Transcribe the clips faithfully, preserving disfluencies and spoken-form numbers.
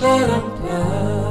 Param Plus.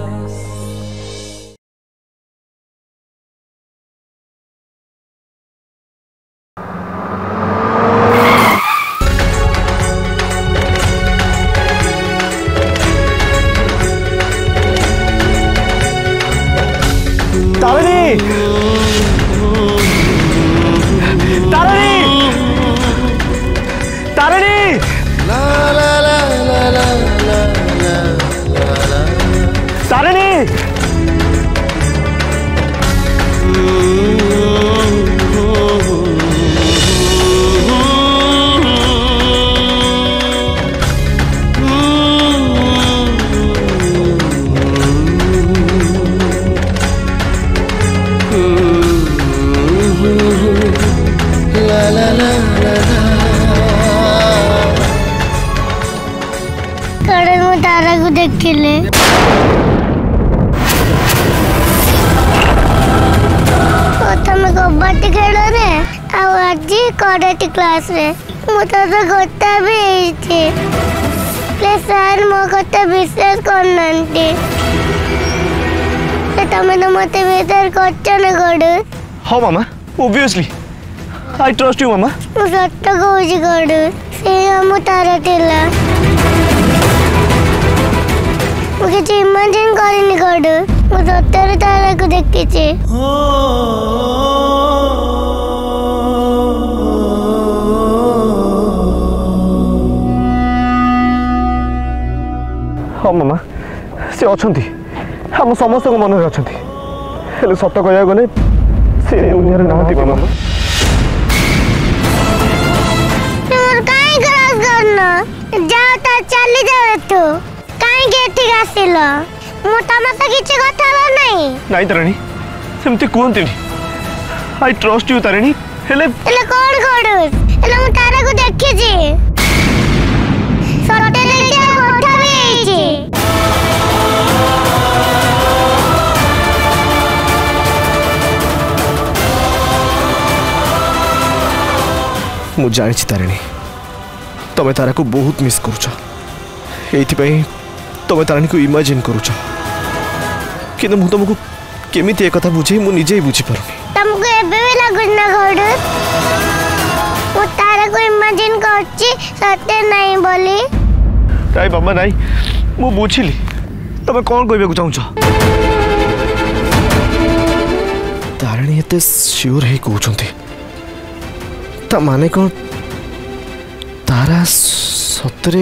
Class में मुझे गोता भी थी सर मो गोता विश्वास करना तमे तो मते बेदर करछो ना गडू हो मामा ऑब्वियसली आई ट्रस्ट यू मामा तू सत्य कहूजी गडू से हम तारा तेला मुझे जे इमेजिन करनी गडू मु सत्तर तारा को देखके छे हाँ मामा से अच्छा आम समस्त मन में अच्छा सत कह गले से दुनिया ना मामा चली जाओ कहीं तारिणी सेमती कहते आई ट्रस्ट यू तारिणी मु जानी तारिणी तमें तारा को बहुत मिस करुच ये तमें तारिणी को इमेजिन करुच कि तुमको केमी एक बुझे मुझे बुझीपार नाई बाबा नाई मु बुझिली तमें कौन कह चाहूच तारिणी एत सियोर है कहते ता माने कौन तारा सतरे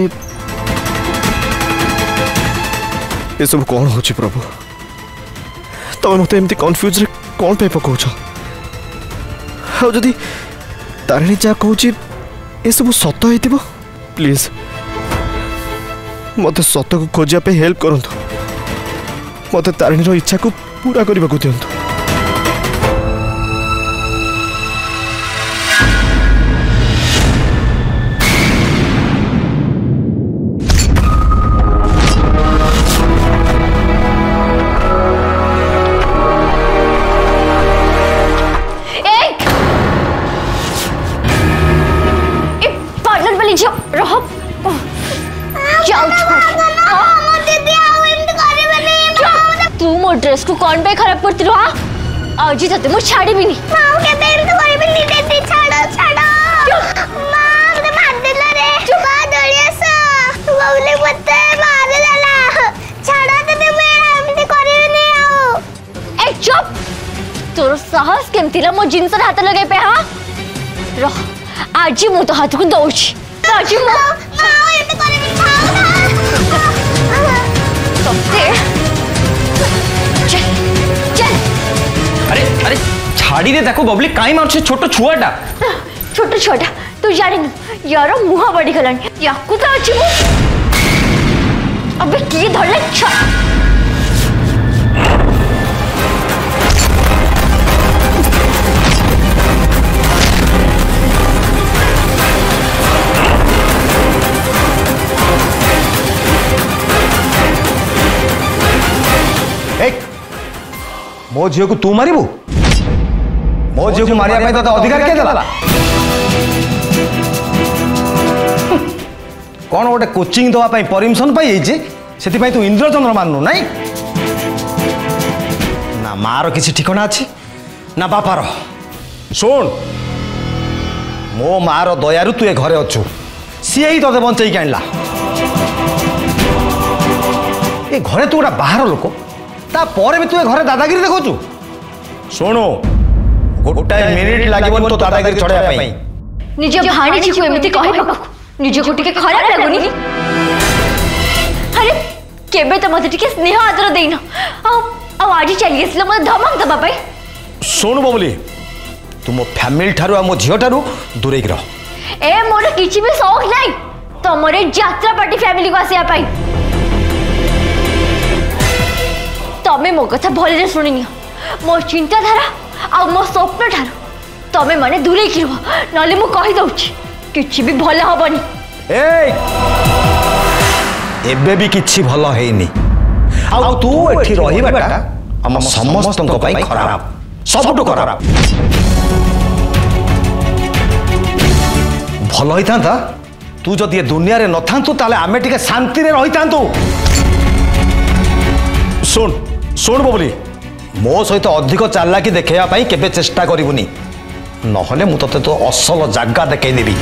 ये सब कौन हो प्रभु तमें मत एमती कन्फ्यूज कौन पे पकाऊ आदि तारिणी जहाँ कहे ये सब सत हो प्लीज मत सत को खोजापे हेल्प करतु मत तारिणीर इच्छा को पूरा करने को दिंतु कौन पे खराब करती रहा आओ जी जाते मु छाड़ी भी नहीं मां के बेर तो करी भी नहीं देती छाड़ो छाड़ो मां ने मार दिला रे चुबा दलिया सा बोले पत्ते मार डाला छाड़ो तो मेरा हमने करी नहीं आओ ए चुप तोर साहस केमतीला मो जिन से हाथ लगे पे हां रह आज ही मु तो हाथ को दउची आज ही मो मां ये तो करी भी छाड़ो सबसे अरे अरे छाड़ी दे देखो बबली काई मार से छोटो छुआटा छोटो छुआटा तू जानिन यार मुहा बड़ी गलन या कुता अछि मु अबे की धरले छ मो झील को तू मारू मो झील को मारे तो अधिकार क्या दला कौन गोटे कोचिंग दवाई परमिशन पाई से तू इंद्रचंद्र मानू नाई ना मार किसी ठिकाना अच्छी ना बापार शुण मो मार दयारू तु ए घरे अच्छु सीए ही ते बंचे आनला ए घरे तू गोटा बाहर लोक तापर भी तु ए घरे दादागिरी देखु शुणु गोटाए मिनिट लगे तो दादागिरी चढ़ाई निज भाणी जी को एमती कहबा निज को टिके खराब लागुनी अरे केबे त मते टिके स्नेह आदर देइना आ आ आजी चली गेसला मते धमक दबा भाई सुन बबली तू मो फैमिली थारू आ मो झियो थारू दूरे रह ए मोर किछि भी शौक नाही तमरे यात्रा पार्टी फैमिली को आसिया पाई तमे मो कथा भले रे सुनिनी मो चिंता धारा आ मो स्वप्न थारू तमे माने दूरे रह नले मु कहि दउछि किछि भी भला हबनी ए एबे भी किछि भलो हेनी आ तू एठी रहिबाटा हम समस्तन को पाई खराब सबटो खराब भलो होइतांता तू जदी दुनिया रे नथांतु ताले आमे टिके शांति रे रहितांतु सुन सुन बबली मो सहित अधिक चालाकी देखेया पाई केबे चेष्टा करिवुनी नहले मु तते तो असल जागा देखाइ देबी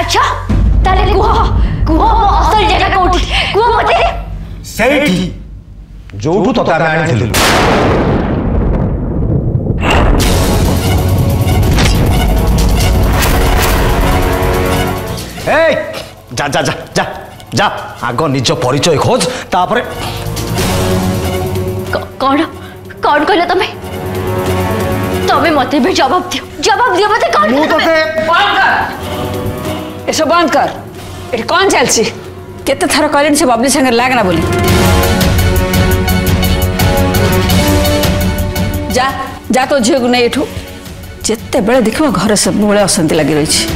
अच्छा ताले कुहा कुहा मो असल जगह कोठी कुहा मते सेठी जोठू तता आनि थिलु ए जा जा जा जा जा आगो निज परिचय खोज तापर कोण कोण कहले तमे तमे मते भी जवाब दियो जवाब दियो मते कोण मु तते बंद कर एसो बंद कर एट कौन चलसी केते थर कहले से बबली संगे लागना बोली जा जा तो झियो नै एठू जत्ते बेले देखो घर सब बेले अशांति लागी रही छी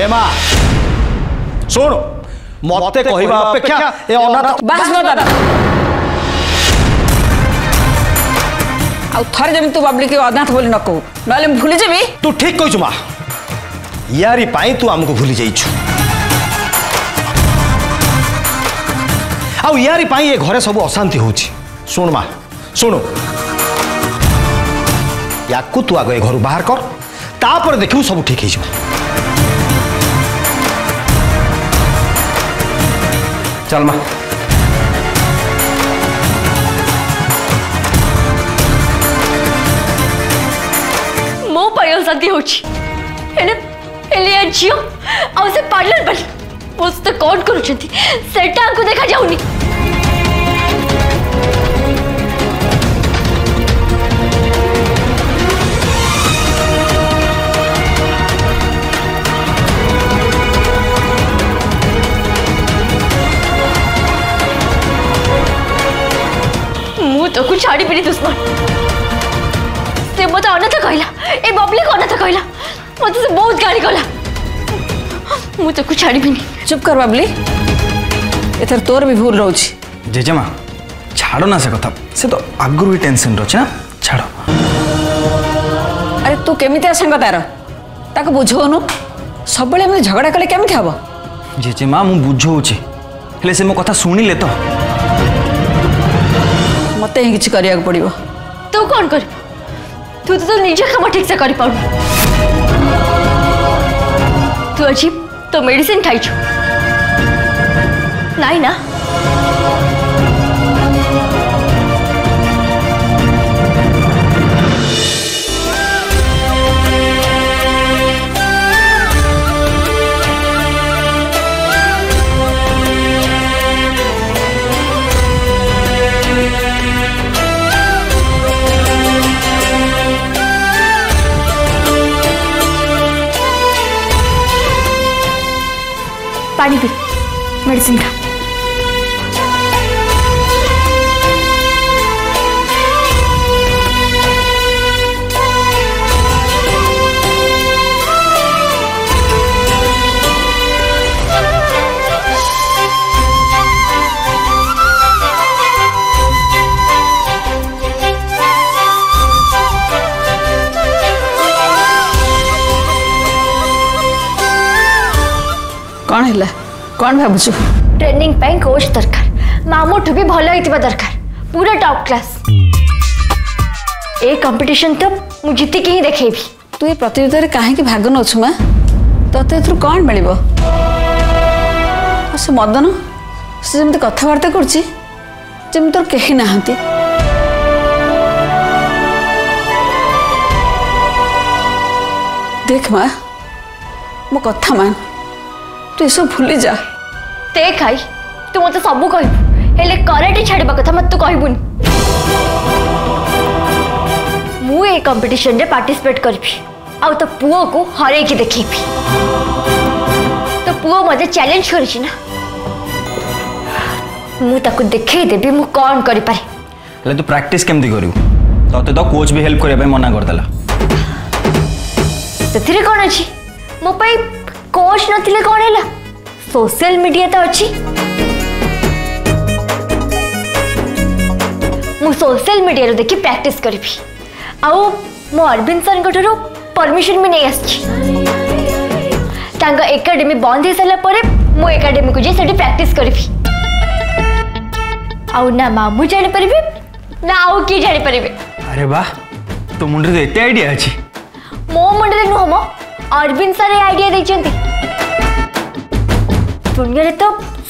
ए मां सुन मते कहबा अपेक्षा ए अनाथ बस न दादा आ थरे जमी तू बबली के अनाथ बोली न कहू नले भूली जेबी तू ठीक कहू मां यारी पाई तू आमको भूली जाइछु आउ यारी पाई ये घरे सब अशांति होछि सुन मा सुन याकू तू आगे घर बाहर कर तापर देखियो सब ठीक हिजो चल मा मो पायल शांति होछि एने एलिया जियो आ उसे पार्लर बल पोस्ट तो कौन करू छथि सेटा को देखा जाउनी मु तो कुछ छाड़ी पड़ी दुश्मन से मत अनथ कहला ए बबली को अनथ कहला मुझे बहुत गाली गला मुझे कुछ छाड़ी भी नहीं चुप कर बबली एथर तोर भी भूल रहउछि जेजेमा छाड़ो ना से कथा से तो आगुरु ही टेंशन रहछ ना छाड़ो अरे तू केमितिया संग तार ताको बुझोनु सबले हम झगड़ा कले केमिति हबो जेजेमा मु बुझोउछि हेले से मो कथा सुनिले तो मते ही किछ करिया पड़िबो तू कोन कर तू तो निजे काम ठीक से करि पाउ तू अजीब तो मेडिसिन खाई छु नहीं ना पानी पी मेडिसिन खा कौन भावुचु ट्रेनिंग पे कोच दरकार मामोठू भी भल होइतबा दरकार पूरा टॉप क्लास ए कंपटीशन तो मु जीती के ही देखेबी। तू ये प्रतियोगिता रे काहे की भाग न छु मा तते थ्रू कोन मिलबो अस मदन से जेमते कथा वार्ता करछि जेम तोर केही नाहंती देख मा मो कथा मान तू सब भूली जा देख आई तू मत सब कहले कराटे छाड़बा कथा मत तू कहबुन मु ए कंपटीशन रे पार्टिसिपेट करबी आ तो पुओ को हरे के देखिबी तो पुओ मते चैलेंज करिस ना मु ताको देखे देबी मु कोन करि पारे ले तू प्रैक्टिस केमदी करियो तते तो कोच भी हेल्प करे मना करतला सेथिरे कोन अछि मो पाई कोच नथिले कोन हैला सोशल मीडिया तो अच्छी मु सोशल मीडिया रो देखि प्रैक्टिस करबी आउ मो अरविंद सर गटरो परमिशन भी नहीं आछि तांगा एकेडमी बंद हे सला परे मु एकेडमी को जे सेठी प्रैक्टिस करबी आउ ना मामू जानि परबे ना आउ की जानि परबे। अरे वाह तो मुंडे तो एते आईडिया अछि मो मुंडे नु हमो अरविंद सर ये आईडिया देछंती दुनिया तो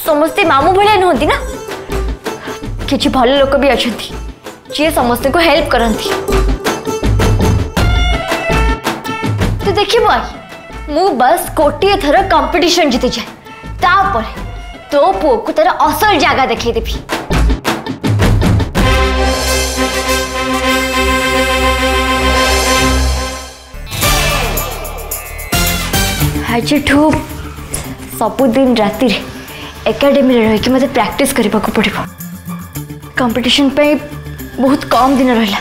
समस्ते मामू भाई नुहति ना कि भल लोक भी अच्छा जी समस्त को हेल्प करती तो देख मु बस गोटे थर कंपटीशन जीति जाए तापर तो पुओ को तार असल जगह देखदेवी आज सबुदिन राति एकेडमी रहीकि मत प्रैक्टिस करने को पड़ो कंपटीशन पे बहुत कम दिन रहा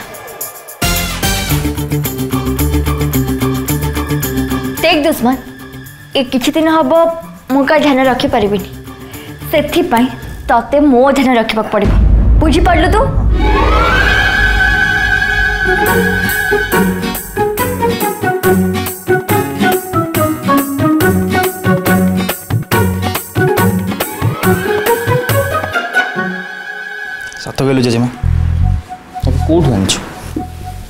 देख दुश्मन ये किसी दिन हम मु का ध्यान रखिपारे से ते मो ध्यान रखा पड़ बुझीपारू तू सतगेलु जेजेमा कौट आनी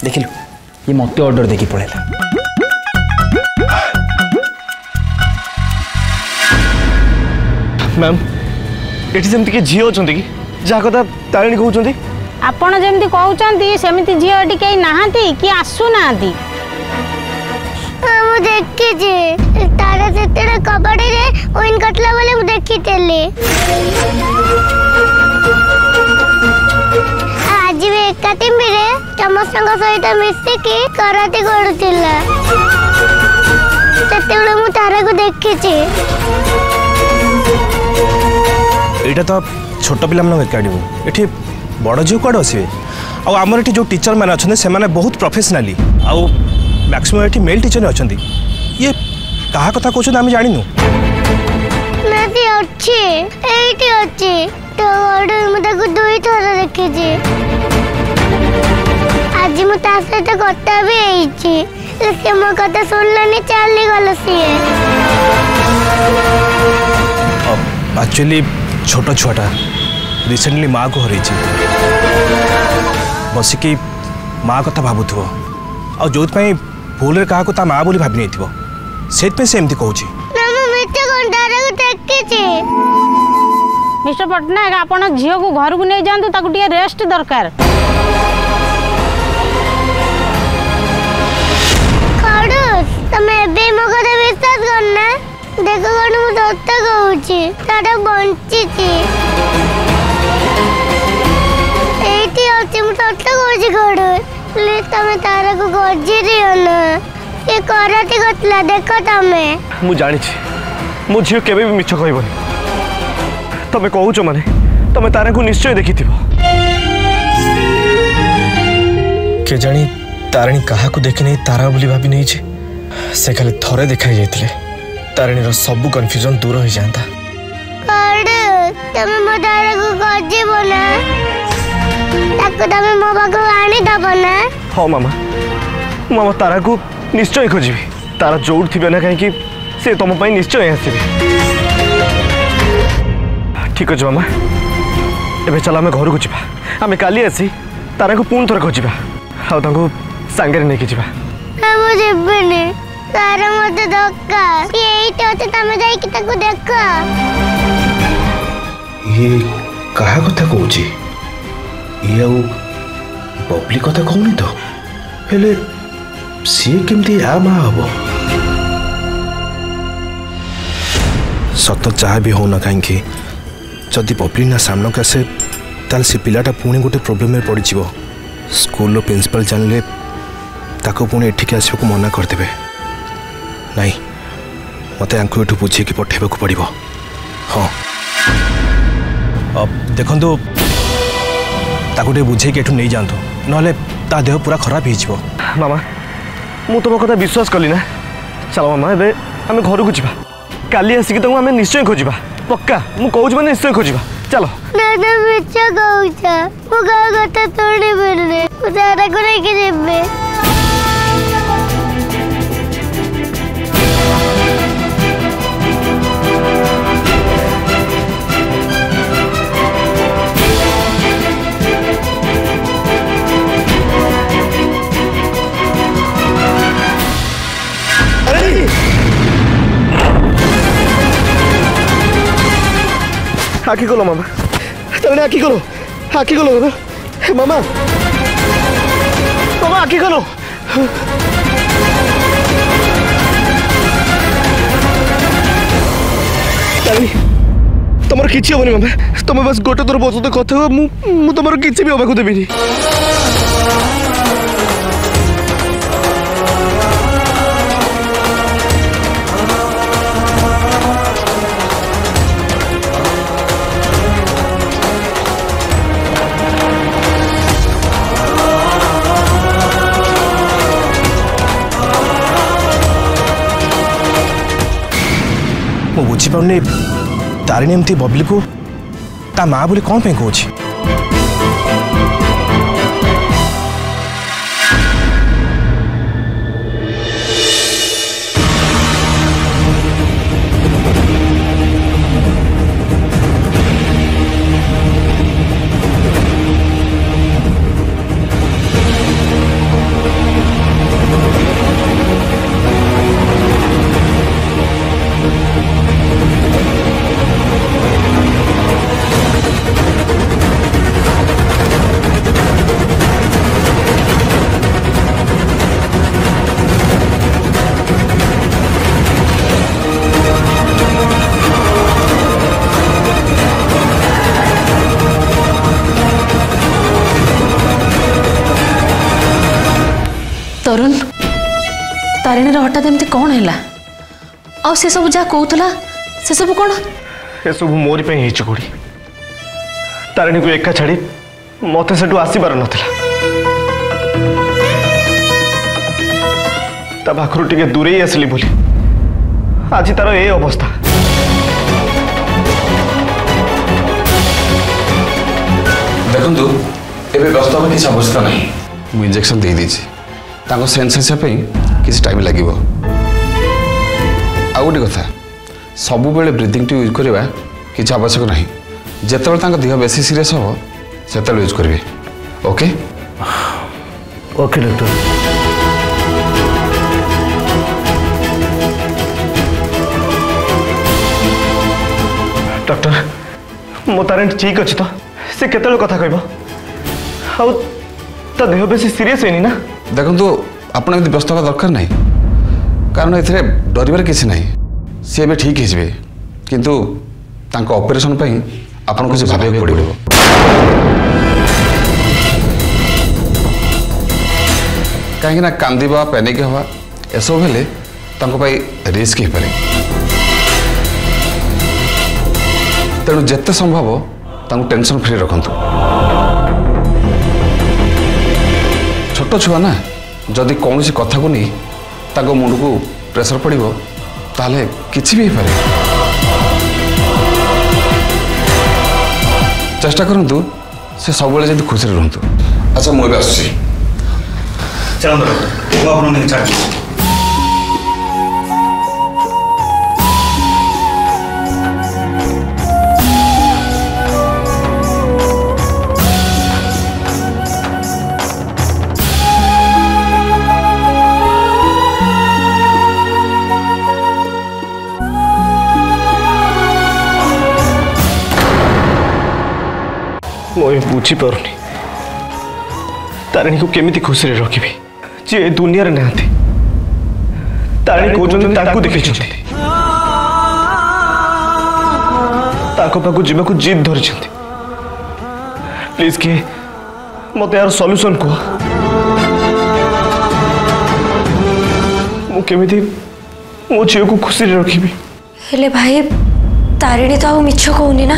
देख लु ये मत ऑर्डर देखी पड़ेगा मैम ये सेमती झी अच्छा कि जहाँ कथा तारिणी कहते आपड़ जमी कहते सेमती झी ये कहीं नहांती कि आसूना देखी तारा से कबड्डी विन करला वाले देखी आज भी एकाती मेरे समस्त सहित मिसिकी कराटे करुला से मु तारा को देखी यहाँ तो छोट पिला एकाडमी बड़ झी कौड़ आसवे आमर ये जो टीचर मैंने अच्छा से मैंने बहुत professionally uh maximum eighty male teacher अच्छा ये कहा कथा कहते आम जानु तो दुई थर देखी आज मु सहित कथा भी है मो कथा सुनलानी चली गल सी एक्चुअली छोट छुआटा रिसेंटली माँ को हर बसिकी माँ कथा भावुव आ जो भूल क्या को माँ बोली भाभी नहीं से कहूँ मिस्टर पटनायक आपण झील को घर को नहीं जातु ताकू टिके रेस्ट दरकार विश्वास करना देखो सत्य कहूँ तारा बंची सत्य कहूँ खड़ू प्लीज तुम तारा को गजी दिना ये कराटे करला देख तुम्हें मु जानी मो झील केबे भी मिछ कहबनी तमें तो कौच माने तमें तो तारा को निश्चय देखी के जानी तारिणी क्या देखी नहीं तारा बोली भाभी नहीं छे से खाली थरे देखा जाते तारिणी रो सब कन्फ्यूजन दूर हो जाता तमें मो तारा को गजीबो ना ताको तमें मो बागो आनी दबो ना हां मामा मामा तारा को निश्चय खोजीबी तारा जोड़ थिबे ना कहीं कि से तुम पाई निश्चय आसीबी ठीक अच्छे मामा एवं चल आम घर को जावा आम काली आसी तारा को पुणी थरक जावा आउ सांगे नहीं जावा तारा मते दरकार यही तो ते तमे जाई कि ताको देख ये कहा कथा कहूची ये आउ पब्लिक कथा कहूनी तो हेले से केमती आ मा हबो सत चाह भी हो ना कांकी जदि पब्लिक ना सामना का से ताल से पिलाटा पुणी गोटे प्रॉब्लम में पड़ी जीवो स्कूल रो प्रिंसिपल जान ले ताको पुणी एठिके आसीबा को मना कर देबे नहीं मत आंकु बुझे कि पठे पड़ो हाँ देखो ताकू बुझे कि नहीं जातु ना देह पूरा खराब हो मामा मु तुम कथा विश्वास कली ना चल मामा ए आम घर को जावा काली आसिक आम निश्चय खोजा पक्का मु कहूँ मैंने निश्चय खोजा चलो आखी कलो मामा तमें आखी कलो आखी कलो मामा मामा आखी कलो तुम कि हेनी मामा तुम बस गोटे थर बस तो कथ तुम कि हवाक देवी बुझीपारे तारिणी एमती बबली को ता माँ बोली कौन पे कौन तरुण तारिणी हठात एमती कौन है आ से सब जहाँ कहला से सब कौन ए सब मोरी पे ही चुड़ी तारिणी को एका छाड़ी मत से आसपार ना पाखर टे दूरे आसली बोली आज तार ए अवस्था देखो एवं व्यस्त में किसी अवस्था ना मुझे इंजेक्शन दे दीजिए सेन्स आसपी किसी टाइम लगे आ गए कथा सब बेले ब्रिदिंग टी यूज करवा कि आवश्यक ना जिते देह बेस सीरीयस हो से यूज करेंगे ओके ओके डॉक्टर डॉक्टर मो तार ठीक अच्छे तो सी केत कथा कह आ देह बेस सीरीयस है ना देखो आपड़ा एम व्यस्त होगा दरकार ना कारण ए डर किसी ना सी ए ठीक है किंतु तांको ऑपरेशन पर आपको किसी भाव पड़ो कहीं कांदा पैनिक हवा एसब हेले रिस्क हो पाए तेणु जिते संभव तांको टेंशन फ्री रखु छोट छुआ ना जदि कौन सी कथा को नहीं ताको मुंड को प्रेसर पड़ो ताले किसी भी पारे चेष्टा करूँ से सब जब खुशी रुहतु अच्छा मुझे आस मुझे बुझी पारुनी तारिणी को केमिति खुशी रखी जी दुनिया रे ना तारिणी कहते देखते पाक जीवा को जिद धरी प्लीज किए मत यार सॉल्यूशन कह मुझे मो झी को खुशी रखी हेले भाई तारिणी तो आ मिछ कहूनी ना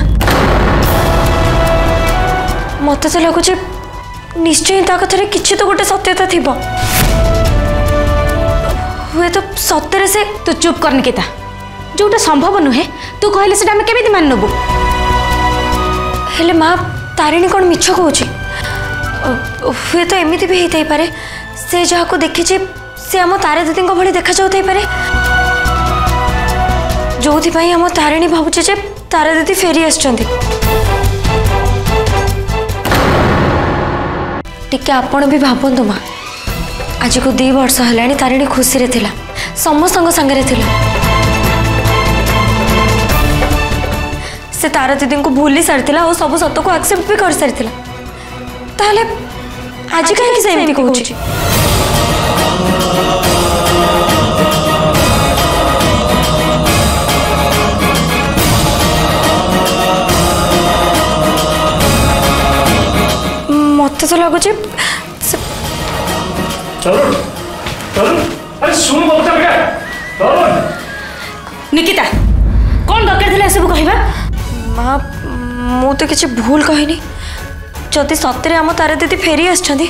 मत तो लगुच निश्चय कथार किसी तो गोटे सत्यता थी हुए तो सतरे से तू चुप कर निकिता जोटा संभव नुहे तू कहले से आम केमी मान नबू हेले माँ तारिणी कौन मिछ कहूँ हुए तो एमती भी होता पारे से जहाँ को देखी से आम तारा दीदी भाई देखा जाऊे जो आम तारिणी भावुचे जे तारा दीदी फेरी आसचंदी टिके आपण भी भावतु माँ आज को दु वर्ष है तारिणी खुशी रे थिला समस्त सांगे थिला से तारा दीदी को भूली सारी और सब सत को एक्सेप्ट भी कर सारी आज कहीं कह मत तो लगुच अरे सुन निकिता कौन दरकार सब कहवा माँ मु तो किसी भूल कहनी जदि सतरे आम तारा दीदी फेरी आसटा तो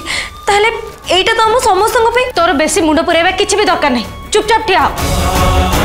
आम समस्त तोर बेसी मुंड पुराइवा किसी भी दरकार नहीं चुपचाप ठिया।